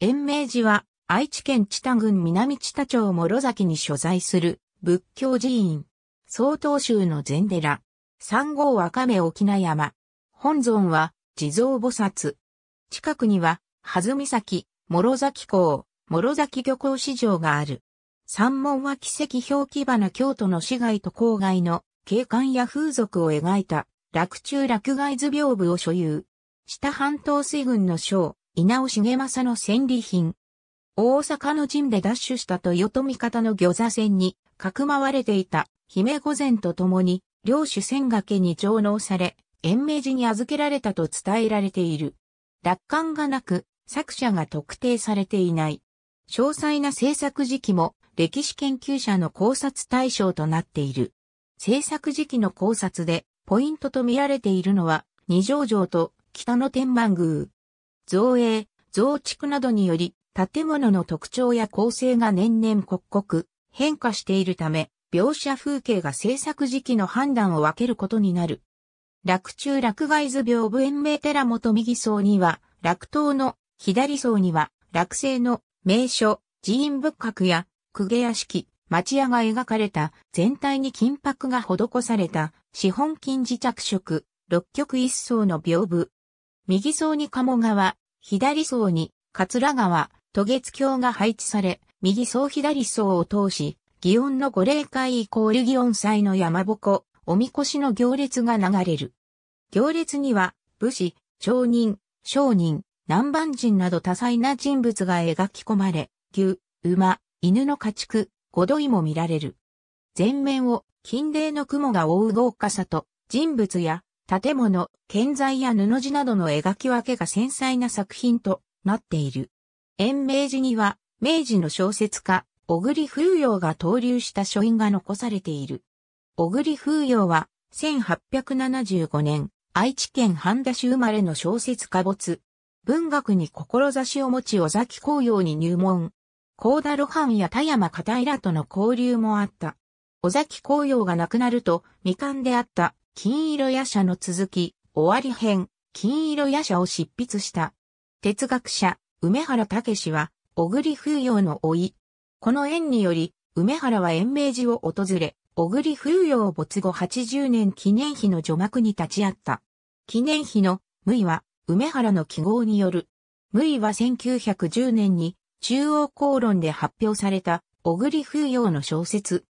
延命寺は愛知県知多郡南知多町諸崎に所在する仏教寺院。曹洞宗の禅寺。山号は亀翁山。本尊は地蔵菩薩。近くには羽豆岬、諸崎港、諸崎漁港市場がある。山門は奇跡表記花京都の市街と郊外の景観や風俗を描いた洛中洛外図屏風を所有。知多半島水軍の将、稲尾重政の戦利品。大阪の陣で奪取した豊臣方の御座船にかくまわれていた姫御前と共に領主仙岳に上納され、延命寺に預けられたと伝えられている。落款がなく、作者が特定されていない。詳細な制作時期も歴史研究者の考察対象となっている。制作時期の考察でポイントと見られているのは二条城と北野天満宮。造営、増築などにより、建物の特徴や構成が年々刻々変化しているため、描写風景が制作時期の判断を分けることになる。洛中洛外図屏風延命寺元右層には、洛東の左層には、洛西の名所、寺院仏閣や、公家屋敷、町屋が描かれた、全体に金箔が施された、四本金磁着色、六曲一層の屏風。右層に鴨川、左層に桂川、渡月橋が配置され、右層左層を通し、祇園の御例会=祇園祭の山鉾、おみこしの行列が流れる。行列には、武士、町人、商人、南蛮人など多彩な人物が描き込まれ、牛、馬、犬の家畜、五酉も見られる。全面を金泥の雲が覆う豪華さと、人物や建物、建材や布地などの描き分けが繊細な作品となっている。延命寺には、明治の小説家、小栗風陽が投留した書院が残されている。小栗風陽は、1875年、愛知県半田市生まれの小説家没。文学に志を持ち尾崎紅葉に入門。幸田露伴や田山片平との交流もあった。尾崎紅葉が亡くなると、未完であった、金色夜叉の続き、終わり編、金色夜叉を執筆した。哲学者、梅原猛は、小栗風陽の甥い。この縁により、梅原は延命寺を訪れ、小栗風陽没後80年記念碑の序幕に立ち会った。記念碑の、無為は、梅原の揮毫による。無為は1910年に、中央公論で発表された、小栗風陽の小説。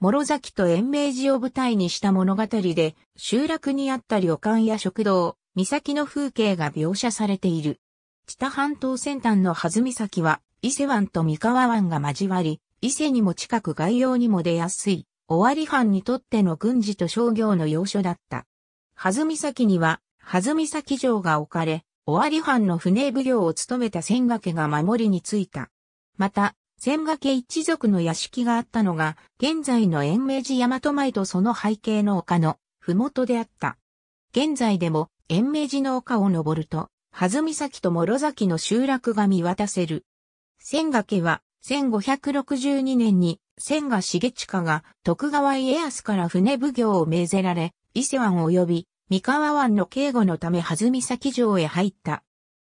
諸崎と延命寺を舞台にした物語で、集落にあった旅館や食堂、岬の風景が描写されている。知多半島先端の羽豆岬は、伊勢湾と三河湾が交わり、伊勢にも近く外洋にも出やすい、尾張藩にとっての軍事と商業の要所だった。羽豆岬には、羽豆岬城が置かれ、尾張藩の船奉行を務めた仙岳が守りについた。また、仙岳一族の屋敷があったのが、現在の延命寺大和前とその背景の丘の麓であった。現在でも延命寺の丘を登ると、羽豆岬と諸崎の集落が見渡せる。仙岳は1562年に千賀重親が徳川家康から船奉行を命ぜられ、伊勢湾及び三河湾の警護のため羽豆岬城へ入った。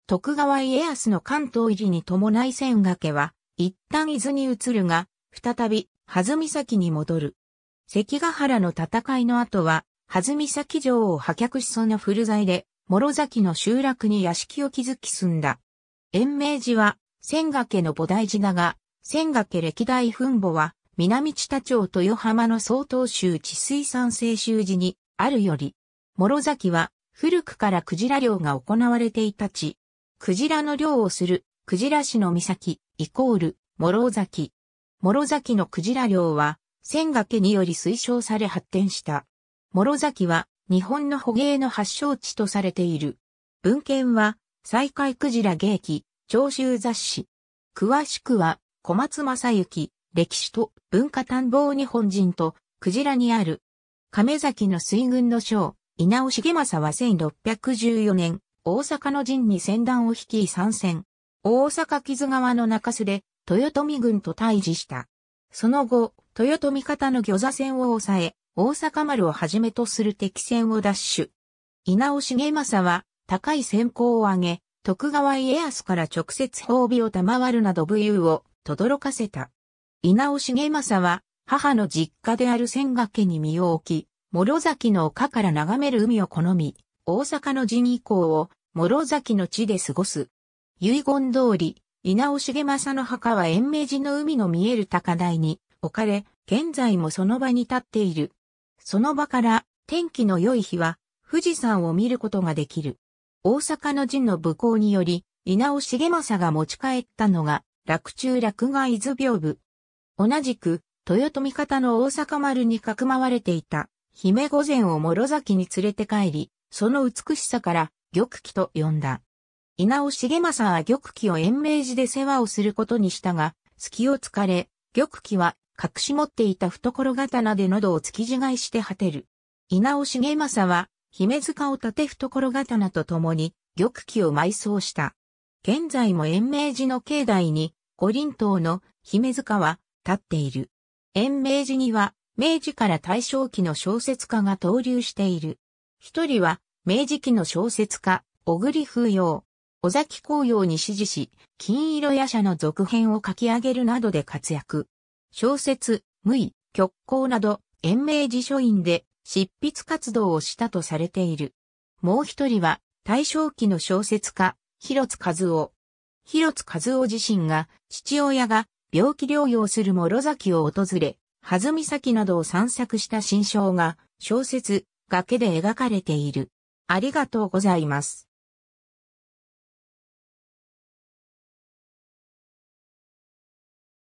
徳川家康の関東入りに伴い仙岳は一旦伊豆に移るが、再び羽豆岬に戻る。関ヶ原の戦いの後は羽豆岬城を破却しその古材で諸崎の集落に屋敷を築き住んだ。延命寺は仙岳の菩提寺だが、仙岳歴代墳墓は、南知多町豊浜の曹洞宗智水山清修寺に、あるより、諸崎は、古くからクジラ漁が行われていた地。クジラの漁をする、クジラ市の岬、=、諸崎。諸崎のクジラ漁は、仙岳により推奨され発展した。諸崎は、日本の捕鯨の発祥地とされている。文献は、西海クジラ芸記。潮州雑誌。詳しくは、小松正幸、歴史と文化探訪日本人と、クジラにある。亀崎の水軍の将、稲尾重政は1614年、大阪の陣に船団を率い参戦。大阪木津川の中州で、豊臣軍と対峙した。その後、豊臣方の御座船を抑え、大阪丸をはじめとする敵船を奪取。稲尾重政は、高い戦功を挙げ、徳川家康から直接褒美を賜るなど武勇を轟かせた。稲尾重政は母の実家である千ヶ家に身を置き、諸崎の丘から眺める海を好み、大阪の陣以降を諸崎の地で過ごす。遺言通り、稲尾重政の墓は延命寺の海の見える高台に置かれ、現在もその場に立っている。その場から天気の良い日は富士山を見ることができる。大阪の陣の武功により、稲尾重政が持ち帰ったのが、洛中洛外図屏風。同じく、豊臣方の大阪丸にかくまわれていた、姫御前を諸崎に連れて帰り、その美しさから、玉姫と呼んだ。稲尾重政は玉姫を延命寺で世話をすることにしたが、隙を突かれ、玉姫は隠し持っていた懐刀で喉を突き違いして果てる。稲尾重政は、姫塚を立て懐刀と共に、玉姫を埋葬した。現在も延命寺の境内に、五輪塔の姫塚は立っている。延命寺には、明治から大正期の小説家が逗留している。一人は、明治期の小説家、小栗風陽、尾崎紅葉に師事し、金色夜叉の続編を書き上げるなどで活躍。小説、無為、曲講など、延命寺書院で執筆活動をしたとされている。もう一人は、大正期の小説家、広津和夫。広津和夫自身が、父親が病気療養する諸崎を訪れ、羽津岬などを散策した心象が、小説、崖で描かれている。ありがとうございます。